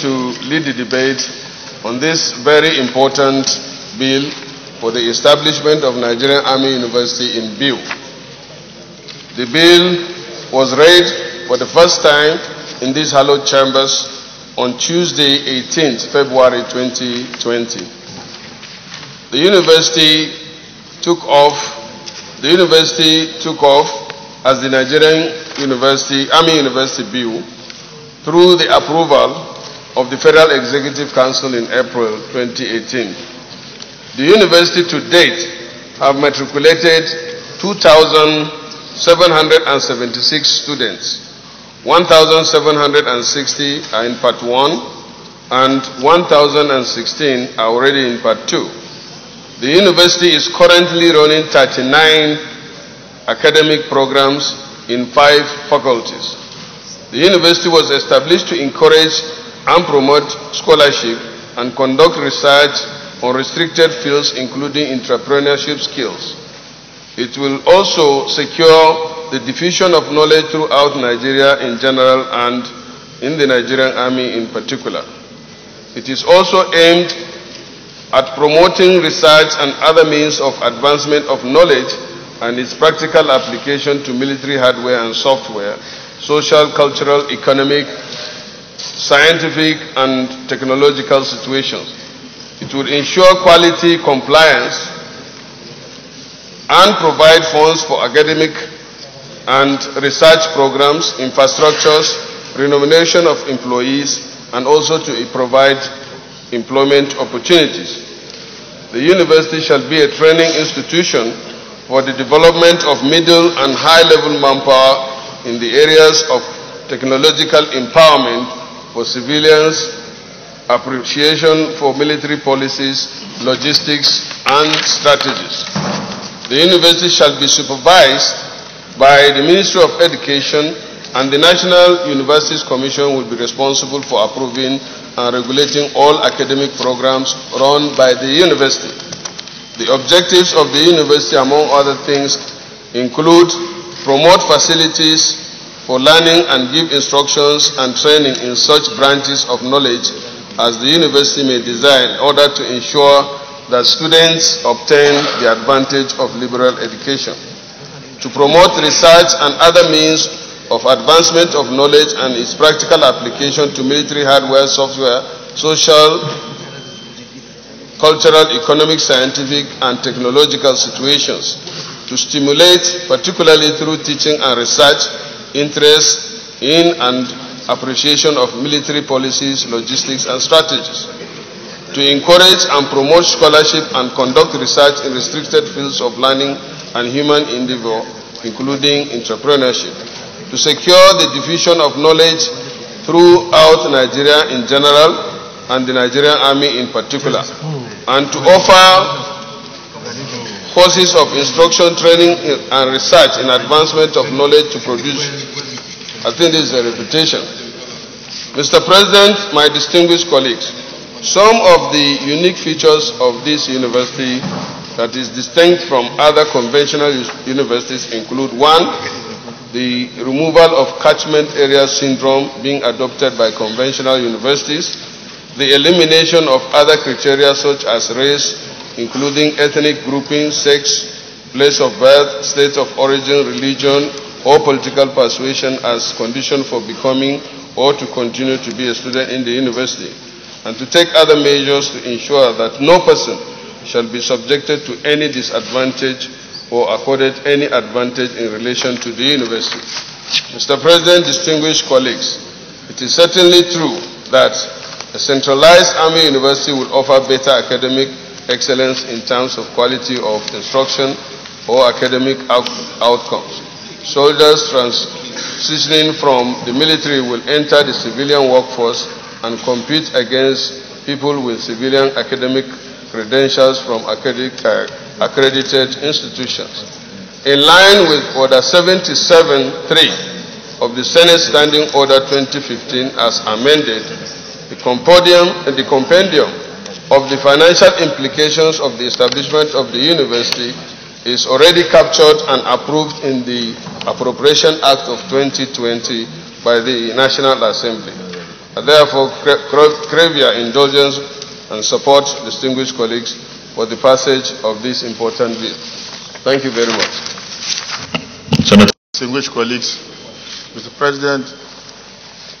to lead the debate on this very important bill for the establishment of Nigerian Army University in Biu. The bill was read for the first time in these hallowed chambers on Tuesday, 18th February 2020. The university took off as the Nigerian Army University Biu through the approval of the Federal Executive Council in April 2018. The university to date have matriculated 2,776 students. 1,760 are in Part 1 and 1,016 are already in Part 2. The university is currently running 39 academic programs in 5 faculties. The university was established to encourage and promote scholarship and conduct research on restricted fields including entrepreneurship skills. It will also secure the diffusion of knowledge throughout Nigeria in general and in the Nigerian Army in particular. It is also aimed at promoting research and other means of advancement of knowledge and its practical application to military hardware and software, social, cultural, economic, scientific, and technological situations. It will ensure quality compliance and provide funds for academic and research programs, infrastructures, remuneration of employees, and also to provide employment opportunities. The university shall be a training institution for the development of middle and high-level manpower in the areas of technological empowerment for civilians, appreciation for military policies, logistics, and strategies. The university shall be supervised by the Ministry of Education, and the National Universities Commission will be responsible for approving and regulating all academic programs run by the university. The objectives of the university, among other things, include promote facilities for learning and give instructions and training in such branches of knowledge as the university may desire in order to ensure that students obtain the advantage of liberal education. To promote research and other means of advancement of knowledge and its practical application to military hardware, software, social, cultural, economic, scientific, and technological situations, to stimulate, particularly through teaching and research, interest in and appreciation of military policies, logistics, and strategies, to encourage and promote scholarship and conduct research in restricted fields of learning and human endeavor, including entrepreneurship, to secure the diffusion of knowledge throughout Nigeria in general and the Nigerian Army in particular, and to offer courses of instruction, training, and research in advancement of knowledge to produce. I think this is a reputation. Mr. President, my distinguished colleagues, some of the unique features of this university that is distinct from other conventional universities include: 1, the removal of catchment area syndrome being adopted by conventional universities, the elimination of other criteria such as race, including ethnic grouping, sex, place of birth, state of origin, religion, or political persuasion as condition for becoming or to continue to be a student in the university, and to take other measures to ensure that no person shall be subjected to any disadvantage or accorded any advantage in relation to the university. Mr. President, distinguished colleagues, it is certainly true that a centralized Army University will offer better academic excellence in terms of quality of instruction or academic outcomes. Soldiers transitioning from the military will enter the civilian workforce and compete against people with civilian academic credentials from accredited institutions. In line with Order 77(3) of the Senate Standing Order 2015 as amended, the compendium of the financial implications of the establishment of the university is already captured and approved in the Appropriation Act of 2020 by the National Assembly. I therefore crave your indulgence and support, distinguished colleagues, for the passage of this important bill. Thank you very much. Senator. Distinguished colleagues, Mr. President,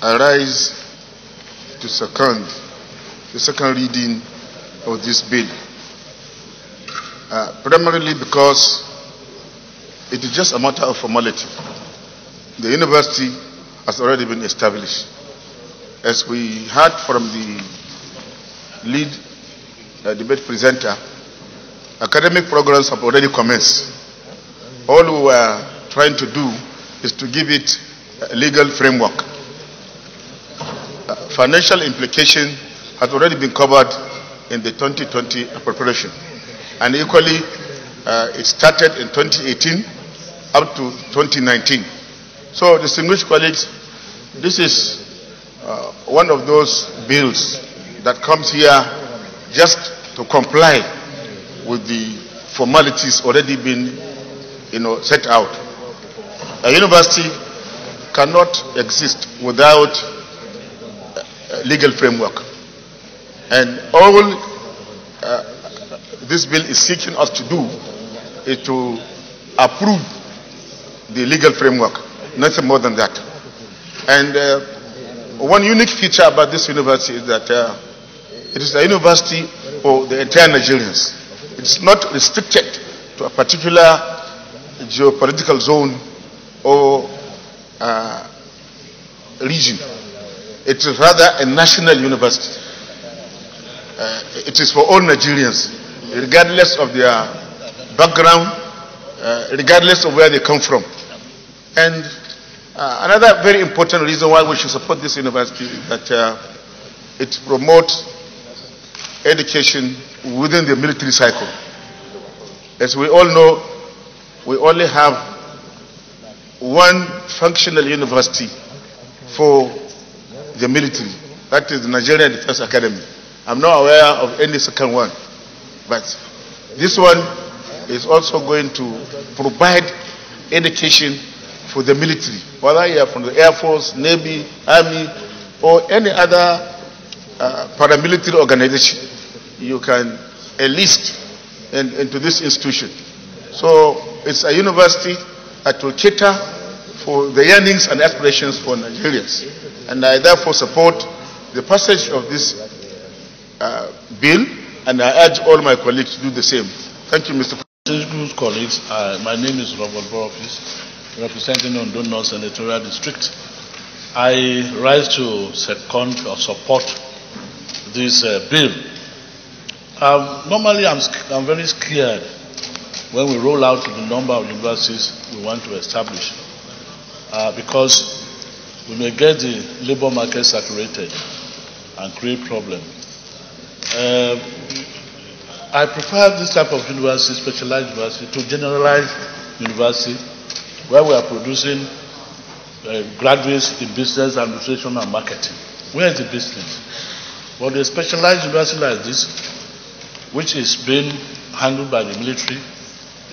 I rise to second the second reading of this bill, primarily because it is just a matter of formality. The university has already been established. As we heard from the lead debate presenter, academic programs have already commenced. All we are trying to do is to give it a legal framework. Financial implication has already been covered in the 2020 appropriation, and equally it started in 2018 up to 2019. So, distinguished colleagues, this is one of those bills that comes here just to comply with the formalities already been, set out. A university cannot exist without a legal framework, and all this bill is seeking us to do is to approve the legal framework, nothing more than that. And one unique feature about this university is that it is a university for the entire Nigerians. It's not restricted to a particular geopolitical zone or region. It is rather a national university. It is for all Nigerians, regardless of their background, regardless of where they come from. And another very important reason why we should support this university is that it promotes education within the military cycle. As we all know, we only have one functional university for the military. That is the Nigerian Defence Academy. I'm not aware of any second one. But this one is also going to provide education for the military, whether you are from the Air Force, Navy, Army, or any other paramilitary organization, you can enlist into this institution. So it's a university that will cater for the yearnings and aspirations for Nigerians. And I therefore support the passage of this bill, and I urge all my colleagues to do the same. Thank you, Mr. President. Colleagues, my name is Robert Borofis, representing Bonny Nosa Senatorial District. I rise to second or support this bill. Normally, I'm very scared when we roll out the number of universities we want to establish, because we may get the labor market saturated and create problems. I prefer this type of university, specialized university, to generalized university, where we are producing graduates in business, administration, and marketing. Where is the business? Well, the specialized university like this, which is being handled by the military,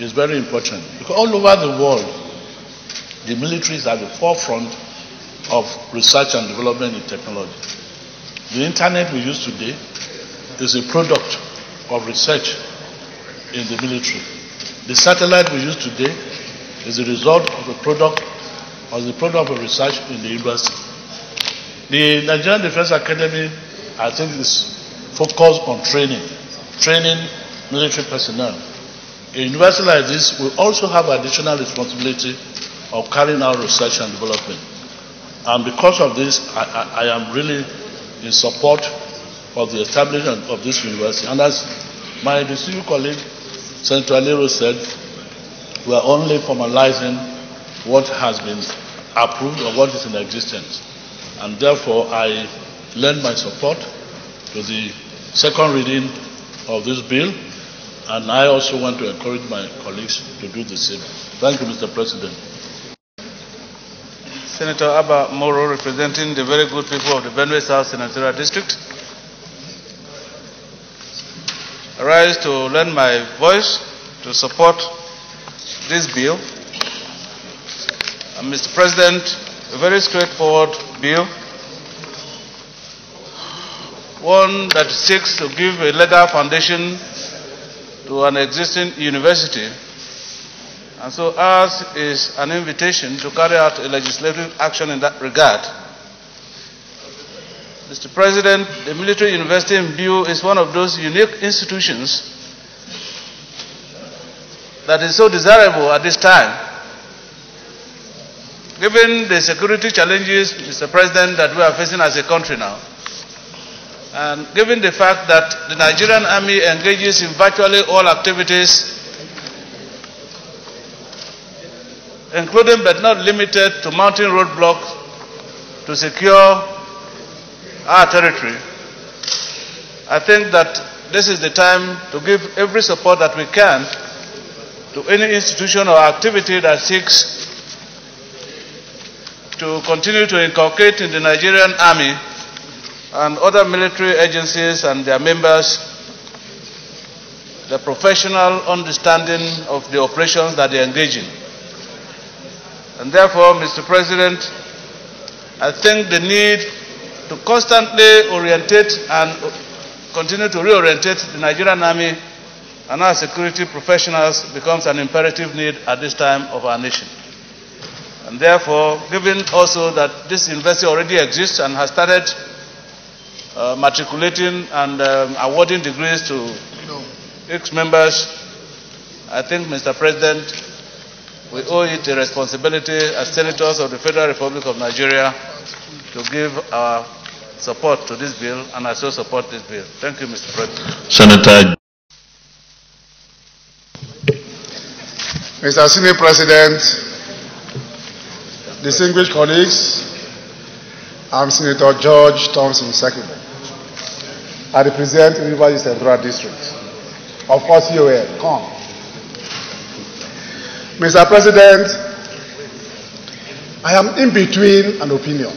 is very important. Because all over the world, the military is at the forefront of research and development in technology. The internet we use today is a product of research in the military. The satellite we use today is the result of a product of research in the university. The Nigerian Defence Academy, I think, is focused on training military personnel. A university like this will also have additional responsibility of carrying out research and development. And because of this, I am really in support of the establishment of this university. And as my distinguished colleague, Senator Alero, said, we are only formalizing what has been approved or what is in existence. And therefore, I lend my support to the second reading of this bill, and I also want to encourage my colleagues to do the same. Thank you, Mr. President. Senator Abba Moro, representing the very good people of the Benue South Senatorial District. I rise to lend my voice to support this bill. Mr. President, a very straightforward bill. one that seeks to give a legal foundation to an existing university, and so ours is an invitation to carry out a legislative action in that regard. Mr. President, the military university in Biu is one of those unique institutions that is so desirable at this time. Given the security challenges, Mr. President, that we are facing as a country now, and given the fact that the Nigerian Army engages in virtually all activities, including but not limited to mounting roadblocks to secure our territory, I think that this is the time to give every support that we can to any institution or activity that seeks to continue to inculcate in the Nigerian Army and other military agencies and their members the professional understanding of the operations that they engage in. And therefore, Mr. President, I think the need to constantly orientate and continue to reorientate the Nigerian Army and our security professionals becomes an imperative need at this time of our nation. And therefore, given also that this university already exists and has started matriculating and awarding degrees to its members, I think, Mr. President, we owe it a responsibility as senators of the Federal Republic of Nigeria to give our support to this bill, and I so support this bill. Thank you, Mr. President. Senator. Mr. Senior President, distinguished colleagues, I'm Senator George Thompson, Secretary. I represent the Benue Central District of OCOL. Mr. President, I am in between an opinion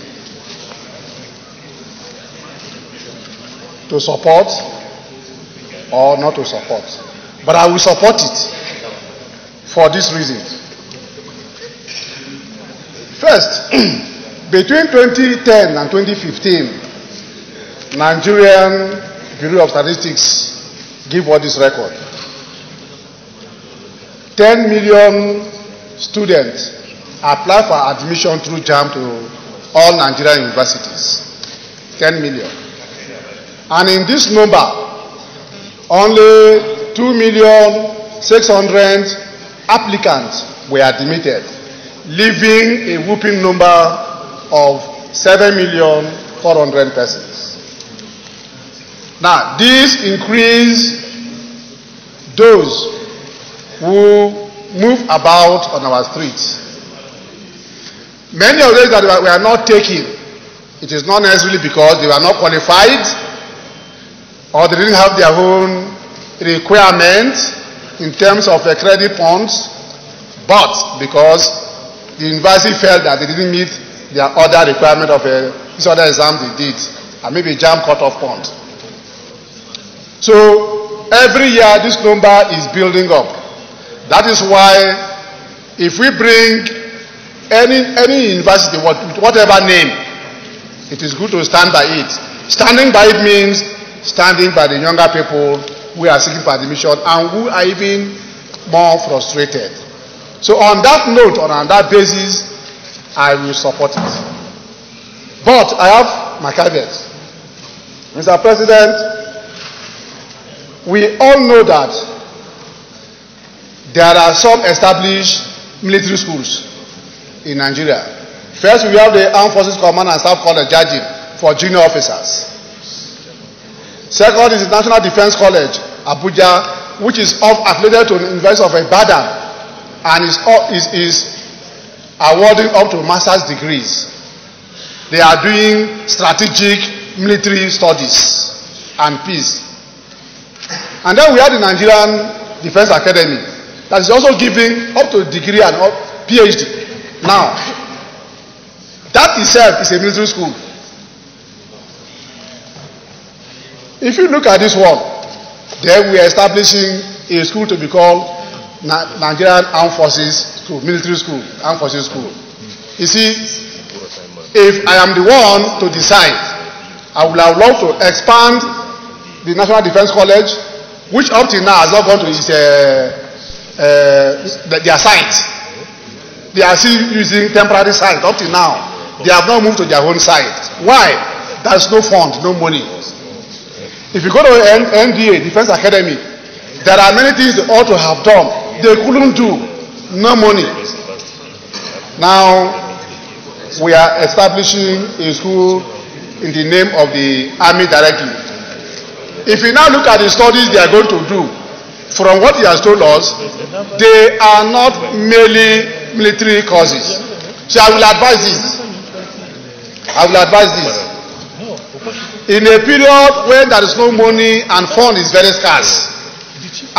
to support or not to support, but I will support it for this reason. First, between 2010 and 2015, Nigerian Bureau of Statistics gave us this record. 10 million students apply for admission through JAMB to all Nigerian universities. 10 million. And in this number, only 2,600,000 applicants were admitted, leaving a whopping number of 7,400,000 persons. Now, this increase those who move about on our streets. Many of those that were not taken, it is not necessarily because they were not qualified or they didn't have their own requirements in terms of the credit points, but because the university felt that they didn't meet their other requirement of this other exam they did, and maybe JAMB cut-off point. So every year this number is building up. That is why if we bring any university, whatever name, it is good to stand by it. Standing by it means standing by the younger people who are seeking for admission and who are even more frustrated. So on that note, or on that basis, I will support it. But I have my caveats. Mr. President, we all know that there are some established military schools in Nigeria. First, we have the Armed Forces Command and Staff College, Jaji, for junior officers. Second is the National Defense College, Abuja, which is affiliated to the University of Ibadan, and is awarding up to master's degrees. They are doing strategic military studies and peace. And then we have the Nigerian Defence Academy that is also giving up to a degree and up PhD. Now, that itself is a military school. If you look at this one, then we are establishing a school to be called Nigerian Armed Forces School, Military School, Armed Forces School. You see, if I am the one to decide, I would have loved to expand the National Defense College, which up till now has not gone to its, their site. They are still using temporary site up till now. They have not moved to their own site. Why? There's no fund, no money. If you go to NDA, Defense Academy, there are many things they ought to have done. They couldn't do. No money. Now, we are establishing a school in the name of the Army directly. If you now look at the studies they are going to do, from what he has told us, they are not merely military courses. So I will advise this. I will advise this. In a period when there is no money and fund is very scarce,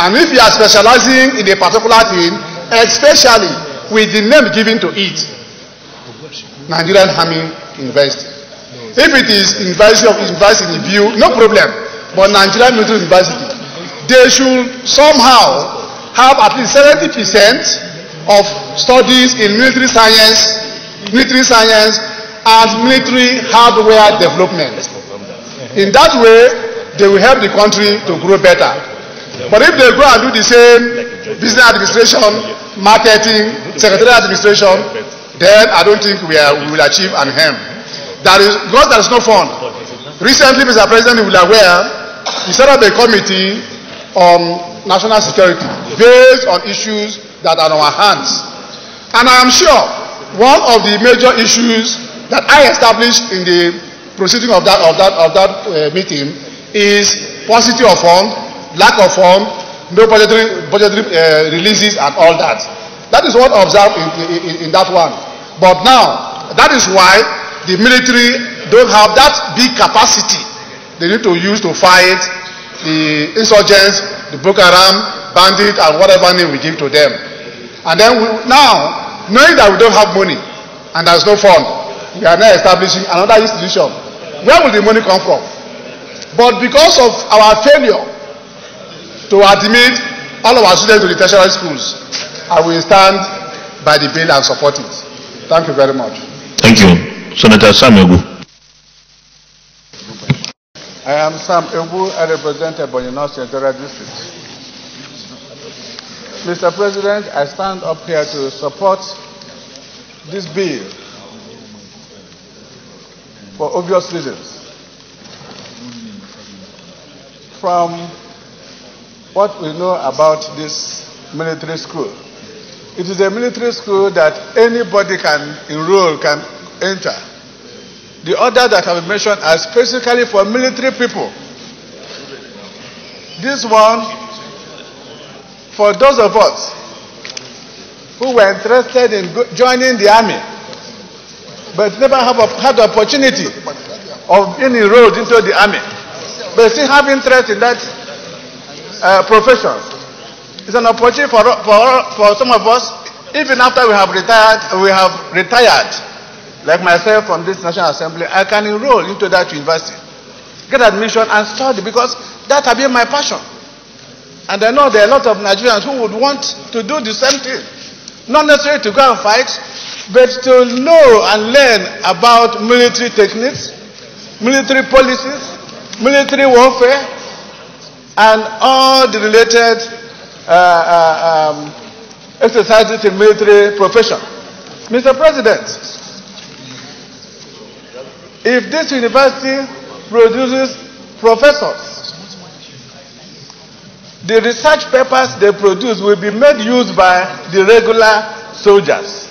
and if you are specializing in a particular thing, especially with the name given to it, Nigerian Army University. If it is University in Biu, no problem, but Nigerian Military University, they should somehow have at least 70% of studies in military science, and military hardware development. In that way, they will help the country to grow better. But if they go and do the same business administration, marketing, secretarial administration, then I don't think we will achieve an aim. That is because there is no fund. Recently, Mr. President, you will be aware, we set up a committee on national security based on issues that are on our hands. And I am sure one of the major issues that I established in the proceeding of that meeting is paucity of fund, lack of fund, no budgetary releases, and all that. That is what observed in that one. But now, that is why the military don't have that big capacity they need to use to fight the insurgents, the Boko Haram, bandits, and whatever name we give to them. And then now, knowing that we don't have money and there's no fund, we are now establishing another institution. Where will the money come from? But because of our failure to admit all of our students to the tertiary schools, I will stand by the bill and support it. Thank you very much. Thank you. Senator Sam Ogu. I am Sam Ogu. I represent the Bonny Nosa Central District. Mr. President, I stand up here to support this bill for obvious reasons. From what we know about this military school, it is a military school that anybody can enroll, can enter. The other that have been mentioned are specifically for military people. This one, for those of us who were interested in joining the army, but never had the opportunity of being enrolled into the army, but still have interest in that profession. It's an opportunity for some of us, even after we have retired, like myself from this National Assembly, I can enroll into that university, get admission and study, because that has been my passion. And I know there are a lot of Nigerians who would want to do the same thing. Not necessarily to go and fight, but to know and learn about military techniques, military policies, military warfare, and all the related exercises in military profession. Mr. President, if this university produces professors, the research papers they produce will be made use by the regular soldiers.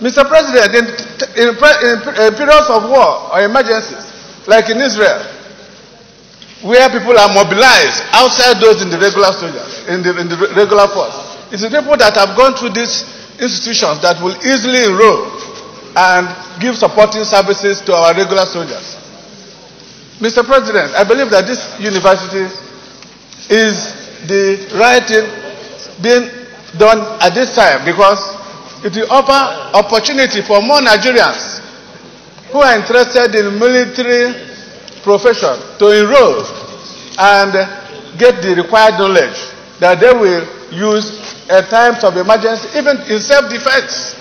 Mr. President, in periods of war or emergencies, like in Israel, where people are mobilized outside those in the regular soldiers, in the regular force. It's the people that have gone through these institutions that will easily enroll and give supporting services to our regular soldiers. Mr. President, I believe that this university is the right thing being done at this time, because it will offer opportunity for more Nigerians who are interested in military profession to enroll and get the required knowledge that they will use at times of emergency, even in self-defense.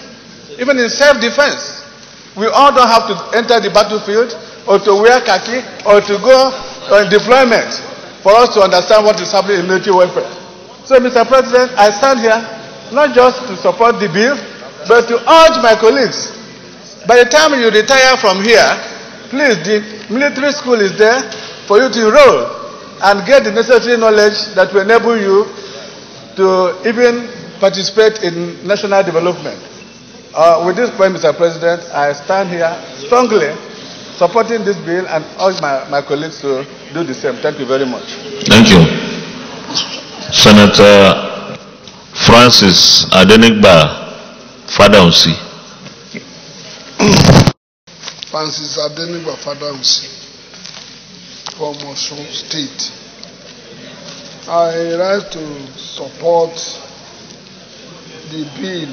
Even in self-defense, we all don't have to enter the battlefield, or to wear khaki or to go on deployment for us to understand what is happening in military welfare. So, Mr. President, I stand here not just to support the bill, but to urge my colleagues, by the time you retire from here, please, the military school is there for you to enroll and get the necessary knowledge that will enable you to even participate in national development. With this point, Mr. President, I stand here strongly supporting this bill and urge my colleagues to do the same. Thank you very much. Thank you. Senator Francis Adenigba Fadahunsi. Francis Adenigba Fadahunsi from Osun State. I rise to support the bill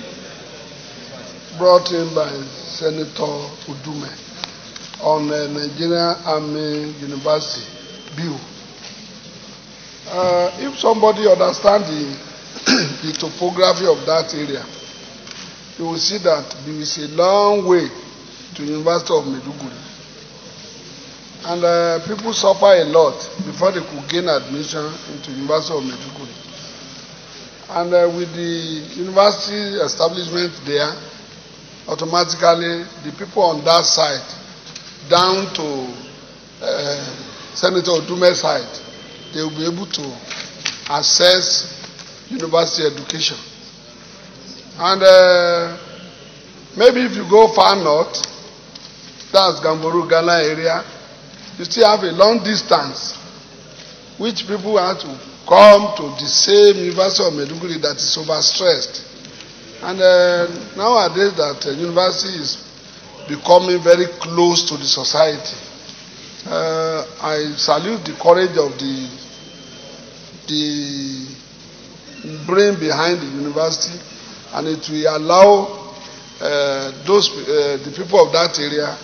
brought in by Senator Ndume on the Nigerian Army University Biu. If somebody understands the topography of that area, you will see that Biu is a long way to the University of Maiduguri. And people suffer a lot before they could gain admission into the University of Maiduguri. And with the university establishment there, automatically the people on that side, down to Senator Ndume's side, they will be able to access university education. And maybe if you go far north, that's Gamboru, Ghana area, you still have a long distance, which people have to come to the same University of Maiduguri that is overstressed. And nowadays that university is becoming very close to the society. I salute the courage of the brain behind the university, and it will allow the people of that area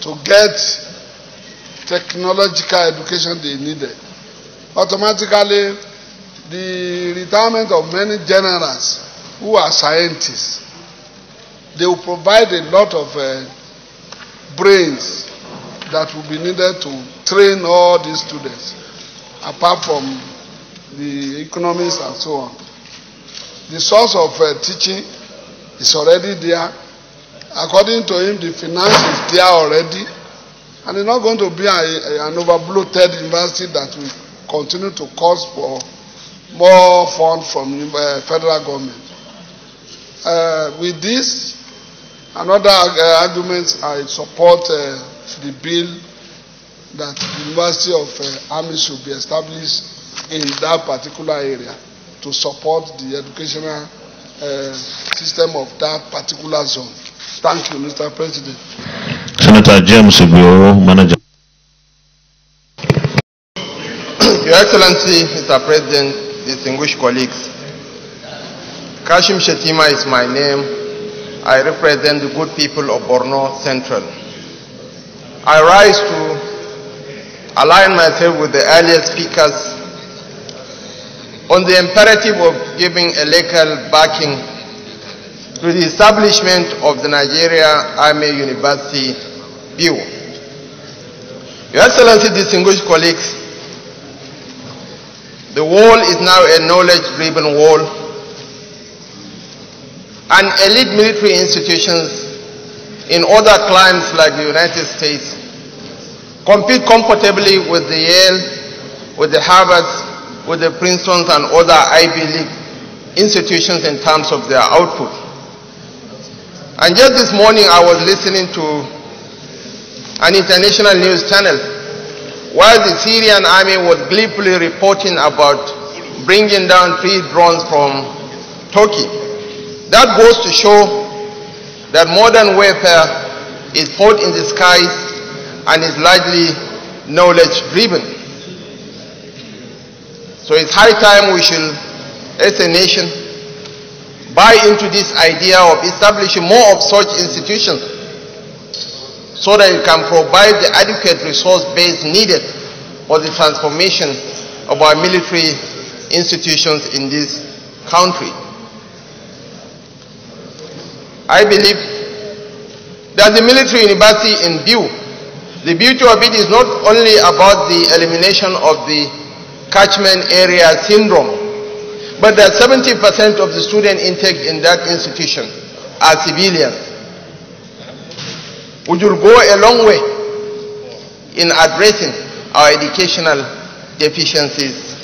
to get technological education they needed. Automatically, the retirement of many generals who are scientists, they will provide a lot of brains that will be needed to train all these students, apart from the economics and so on. The source of teaching is already there. According to him, the finance is there already. And it's not going to be an overbloated university that will continue to cause for more funds from the federal government. With this and other arguments, I support the bill that the University of Army should be established in that particular area to support the educational system of that particular zone. Thank you, Mr. President. Senator James Obioro, Manager. Your Excellency, Mr. President, distinguished colleagues, Kashim Shetima is my name. I represent the good people of Borno Central. I rise to align myself with the earlier speakers on the imperative of giving a legal backing to the establishment of the Nigerian Army University Biu. Your Excellency, distinguished colleagues, the world is now a knowledge-driven world, and elite military institutions in other climes like the United States compete comfortably with the Yale, with the Harvards, with the Princetons and other Ivy League institutions in terms of their output. And just this morning I was listening to an international news channel while the Syrian army was gleefully reporting about bringing down 3 drones from Turkey. That goes to show that modern warfare is fought in the skies and is largely knowledge driven. So it's high time we should, as a nation, buy into this idea of establishing more of such institutions so that it can provide the adequate resource base needed for the transformation of our military institutions in this country. I believe that the military university in Biu The beauty of it is not only about the elimination of the catchment area syndrome, but that 70% of the student intake in that institution are civilians, which will go a long way in addressing our educational deficiencies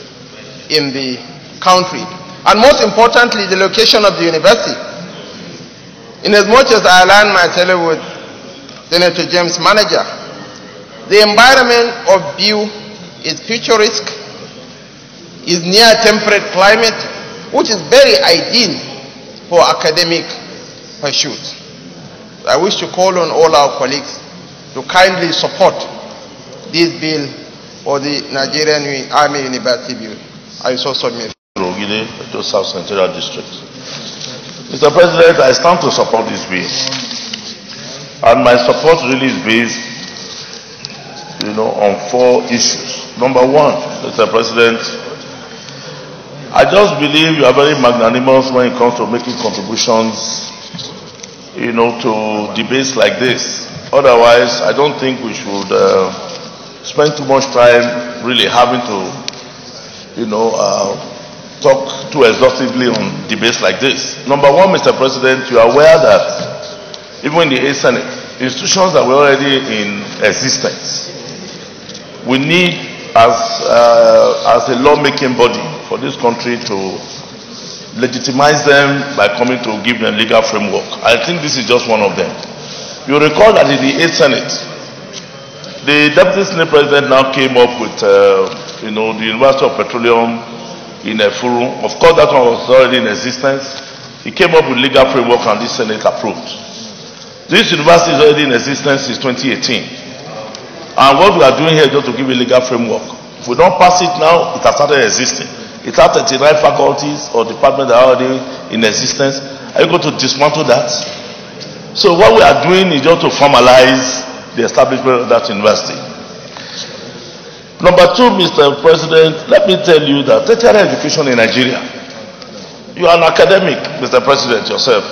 in the country. And most importantly, the location of the university. In as much as I aligned myself with Senator James' manager, the environment of Biu is futuristic, is near temperate climate, which is very ideal for academic pursuits. I wish to call on all our colleagues to kindly support this bill for the Nigerian Army University bill. I so submit. Benue South Senatorial District. Mr. President, I stand to support this bill, and my support really is based, on four issues. Number one, Mr. President, I just believe you are very magnanimous when it comes to making contributions, to debates like this. Otherwise, I don't think we should spend too much time really having to, talk too exhaustively on debates like this. Number one, Mr. President, you are aware that even in the 8th Senate, institutions that were already in existence, we need, as a lawmaking body for this country, to legitimize them by coming to give them legal framework. I think this is just one of them. You recall that in the 8th Senate, the Deputy Senate President now came up with, the University of Petroleum in Efuru. Of course, that one was already in existence. He came up with legal framework and this Senate approved. This university is already in existence since 2018. And what we are doing here is just to give a legal framework. If we don't pass it now, it has started existing. It has 39 faculties or departments that are already in existence. Are you going to dismantle that? So what we are doing is just to formalize the establishment of that university. Number two, Mr. President, let me tell you that tertiary education in Nigeria, you are an academic, Mr. President, yourself.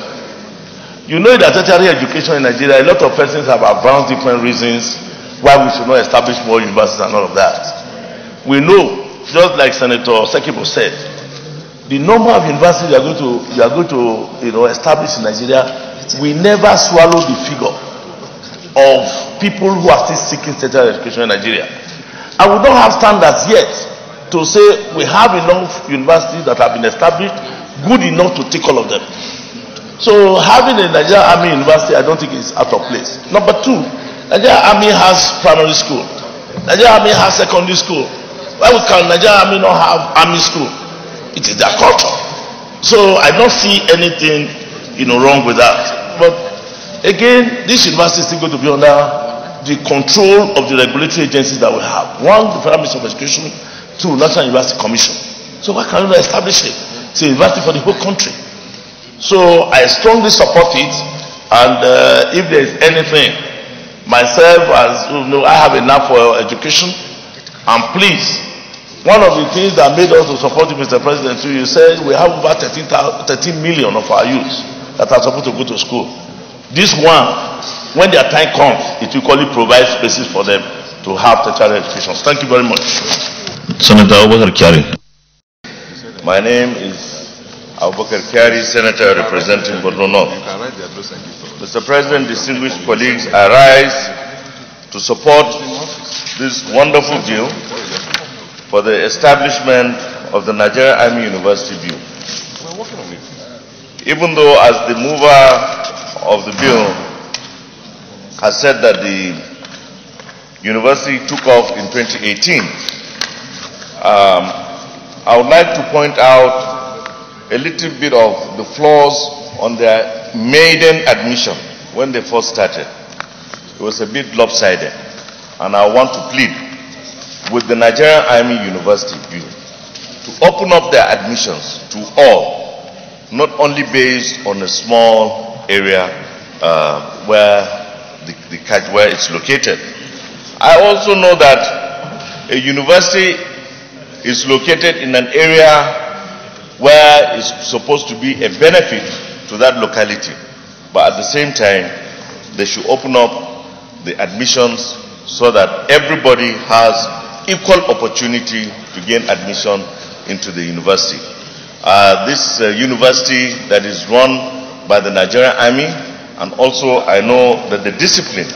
You know that tertiary education in Nigeria, a lot of persons have advanced different reasons why we should not establish more universities and all of that. We know, just like Senator Sekibo said, the number of universities you are going to establish in Nigeria, we never swallow the figure of people who are still seeking tertiary education in Nigeria. And we don't have standards yet to say we have enough universities that have been established, good enough to take all of them. So having a Nigerian Army University, I don't think is out of place. Number two, Nigerian Army has primary school. Nigerian Army has secondary school. Why can Nigerian Army not have army school? It is their culture. So I don't see anything, wrong with that. But again, this university is still going to be under the control of the regulatory agencies that we have. One, the Federal Ministry of Education; two, National University Commission. So why can't we establish it? It's a university for the whole country. So I strongly support it, and if there is anything, myself, as you know, I have enough for education. And please, one of the things that made us to support you, Mr. President, too, you said we have over 13 million of our youth that are supposed to go to school. This one, when their time comes, it will equally provide spaces for them to have tertiary education. Thank you very much. Senator Abubakar Kyari. My name is Abubakar Kyari, Senator representing Borno North. Mr. President, distinguished colleagues, I rise to support this wonderful bill for the establishment of the Nigerian Army University bill. Even though, as the mover of the bill has said that the university took off in 2018. I would like to point out a little bit of the flaws on their maiden admission when they first started. It was a bit lopsided, and I want to plead with the Nigerian Army University bill to open up their admissions to all, not only based on a small area where it's located. I also know that a university is located in an area where it's supposed to be a benefit to that locality, but at the same time, they should open up the admissions so that everybody has equal opportunity to gain admission into the university. This university that is run by the Nigerian Army, and also I know that the discipline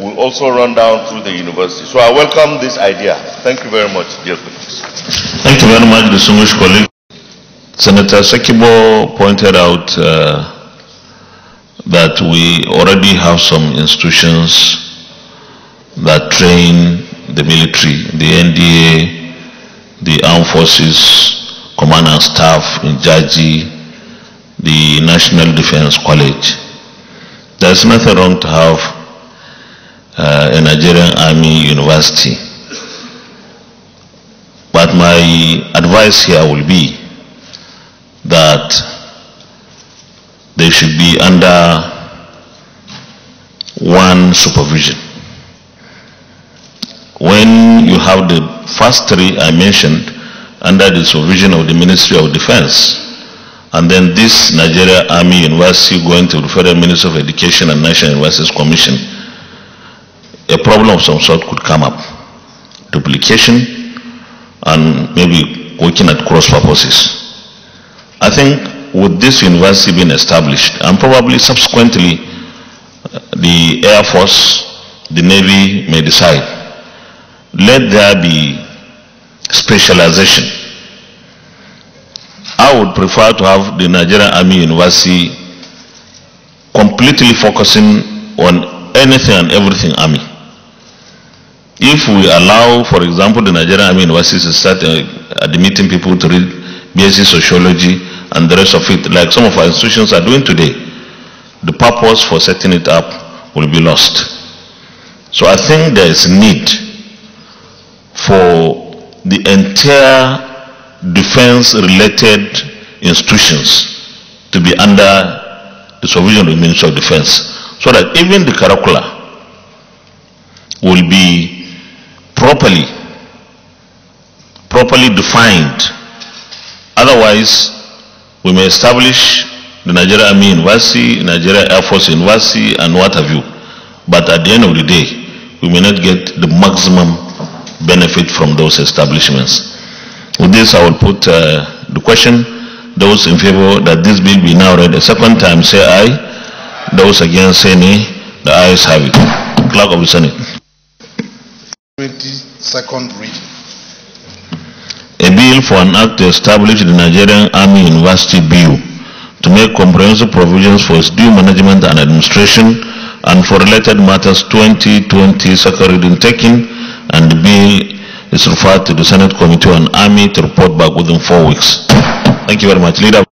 will also run down through the university. So I welcome this idea. Thank you very much, dear colleagues. Thank you very much, distinguished colleague. Senator Sekibo pointed out that we already have some institutions that train the military, the NDA, the Armed Forces Command and Staff in Jaji, the National Defense College. There's nothing wrong to have a Nigerian Army University. But my advice here will be that they should be under one supervision. When you have the first three I mentioned under the supervision of the Ministry of Defence, and then this Nigerian Army University going to the Federal Ministry of Education and National Universities Commission, a problem of some sort could come up. Duplication and maybe working at cross purposes. I think with this university being established, and probably subsequently the Air Force, the Navy may decide, let there be specialization. I would prefer to have the Nigerian Army University completely focusing on anything and everything army. If we allow, for example, the Nigerian Army University to start admitting people to read BSc Sociology and the rest of it, like some of our institutions are doing today, the purpose for setting it up will be lost. So I think there is need for the entire defense-related institutions to be under the supervision of the Ministry of Defense, so that even the curricula will be properly defined. Otherwise, we may establish the Nigerian Army University, Nigerian Air Force University, and what have you. But at the end of the day, we may not get the maximum benefit from those establishments. With this, I will put the question. Those in favor that this bill be now read a second time, say aye. Those against, say nay. The ayes have it. Clerk of the Senate. 22nd reading. A bill for an act to establish the Nigerian Army University Biu, to make comprehensive provisions for its due management and administration, and for related matters. 2020 second reading taken, and the bill is referred to the Senate Committee on Army to report back within 4 weeks. Thank you very much, Leader.